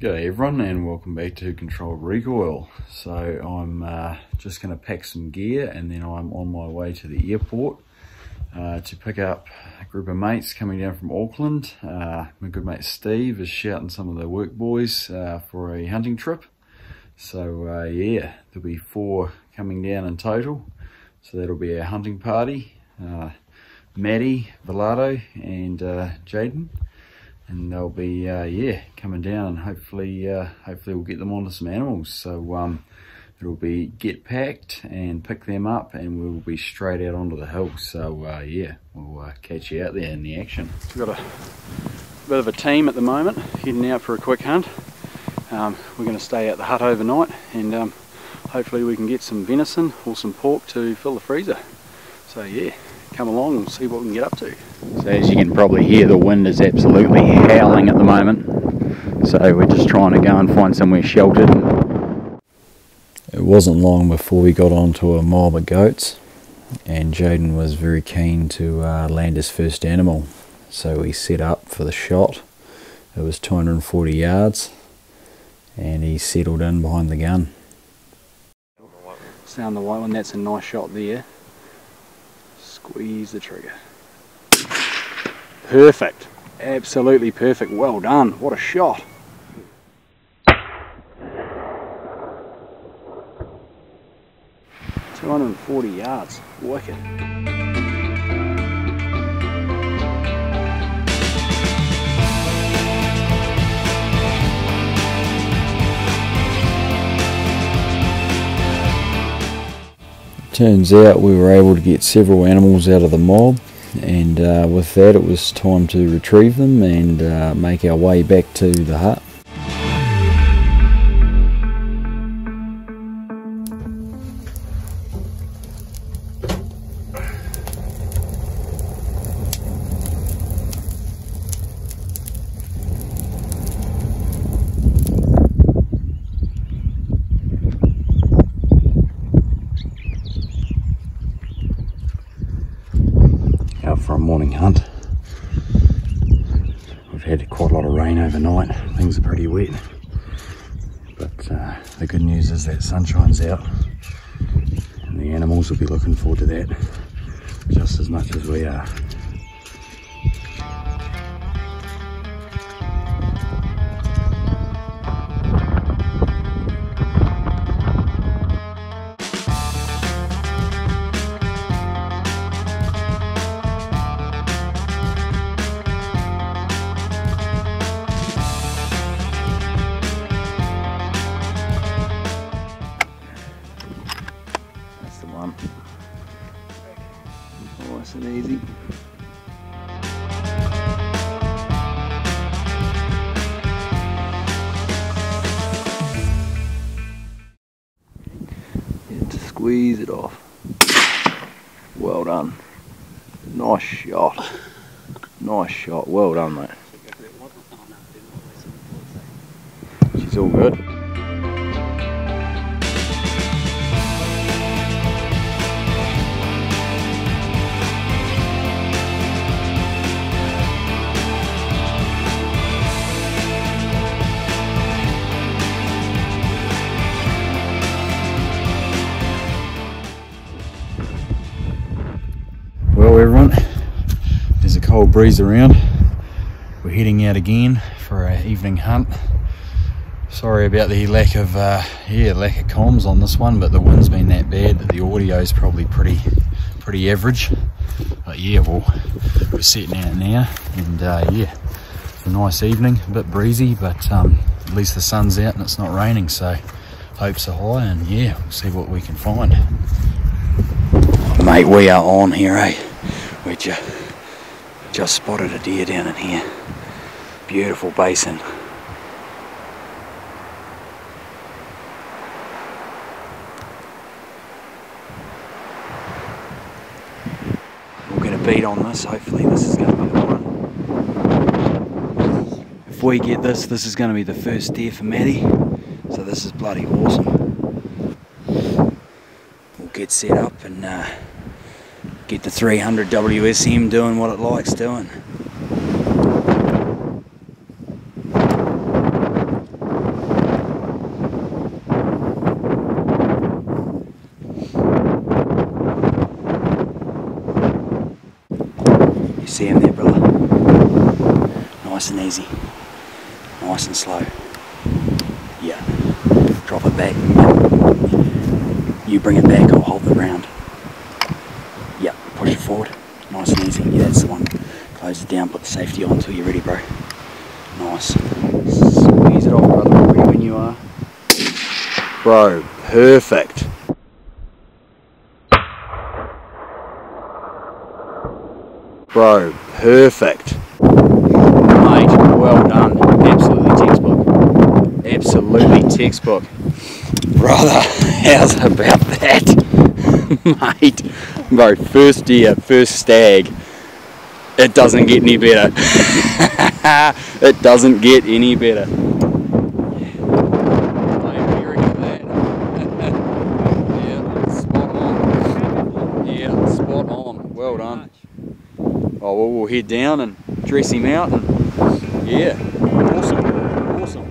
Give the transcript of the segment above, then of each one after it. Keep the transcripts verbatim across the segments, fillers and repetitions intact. G'day everyone and welcome back to Controlled Recoil. So I'm uh, just going to pack some gear and then I'm on my way to the airport uh, to pick up a group of mates coming down from Auckland. Uh, my good mate Steve is shouting some of the work boys uh, for a hunting trip. So uh, yeah, there'll be four coming down in total. So that'll be our hunting party, uh, Maddie, Velado and uh, Jaden. And they'll be uh, yeah coming down, and hopefully uh, hopefully we'll get them onto some animals. So um, it'll be get packed and pick them up, and we'll be straight out onto the hill. So uh, yeah, we'll uh, catch you out there in the action. We've got a bit of a team at the moment heading out for a quick hunt. Um, we're going to stay at the hut overnight, and um, hopefully we can get some venison or some pork to fill the freezer. So yeah, come along and see what we can get up to. So as you can probably hear, the wind is absolutely howling at the moment, so we're just trying to go and find somewhere sheltered. It wasn't long before we got onto a mob of goats, and Jaden was very keen to uh, land his first animal, so we set up for the shot. It was two hundred and forty yards and he settled in behind the gun. Sound the white one, that's a nice shot there. Squeeze the trigger. Perfect. Absolutely perfect. Well done. What a shot. two hundred and forty yards. Wicked. Turns out we were able to get several animals out of the mob, and uh, with that it was time to retrieve them and uh, make our way back to the hut. For a morning hunt. We've had quite a lot of rain overnight, things are pretty wet, but uh, the good news is that sunshine's out and the animals will be looking forward to that just as much as we are. Nice and easy. And squeeze it off. Well done. Nice shot. Nice shot. Well done, mate. She's all good. Everyone, there's a cold breeze around. We're heading out again for our evening hunt. Sorry about the lack of uh, yeah lack of comms on this one, but the wind's been that bad that the audio is probably pretty pretty average. But yeah, well, we're setting out now, and uh, yeah, it's a nice evening, a bit breezy, but um, at least the sun's out and it's not raining, so hopes are high, and yeah, we'll see what we can find. Mate, we are on here, eh? We ju just spotted a deer down in here. Beautiful basin. We're going to beat on this. Hopefully this is going to be the one. If we get this, this is going to be the first deer for Maddie. So this is bloody awesome. We'll get set up and uh, get the three hundred W S M doing what it likes doing. W S M there, brother. Nice and easy. Nice and slow. Yeah. Drop it back. You bring it back, I'll hold the round. Yeah. Push it forward. Nice and easy. Yeah, that's the one. Close it down, put the safety on until you're ready, bro. Nice. Squeeze it off, brother. Ready when you are. Bro, perfect. Bro, perfect. Mate, well done. Absolutely textbook. Absolutely textbook. Brother, how's about that? Mate, bro, first deer, first stag. It doesn't get any better. It doesn't get any better. Oh, well, we'll head down and dress him out, and yeah, awesome, awesome.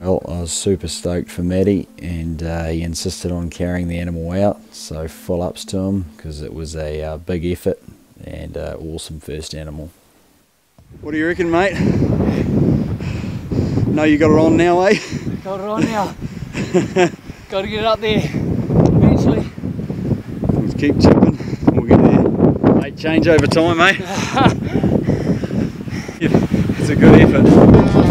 Well, I was super stoked for Matty, and uh, he insisted on carrying the animal out, so full ups to him because it was a uh, big effort and uh, awesome first animal. What do you reckon, mate? No, you got it on now, eh? Got it on now. Got to get it up there eventually. Let's keep chipping. We'll get there. Mate, change over time, eh? Yeah, it's a good effort.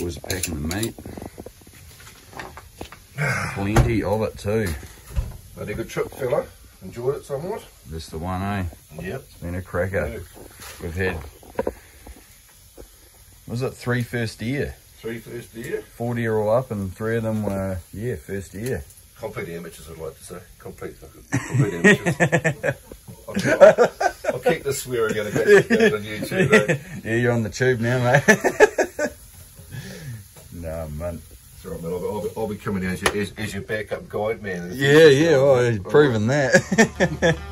Boys are packing the meat. Plenty of it too. But had a good trip, fella. Enjoyed it somewhat. This the one, eh? Yep. It's been a cracker. Yep. We've had, was it three first deer? Three first deer. Four deer all up, and three of them were, yeah, first deer. Complete amateurs, I'd like to say. Complete, complete amateurs. I'll, I'll keep the swearing out of it on YouTube, eh? Yeah, you're on the tube now, mate. No, man. It's all right, man. I'll be, I'll be coming in as your, as, as your backup guide, man. Yeah, yeah, well, I've proven that.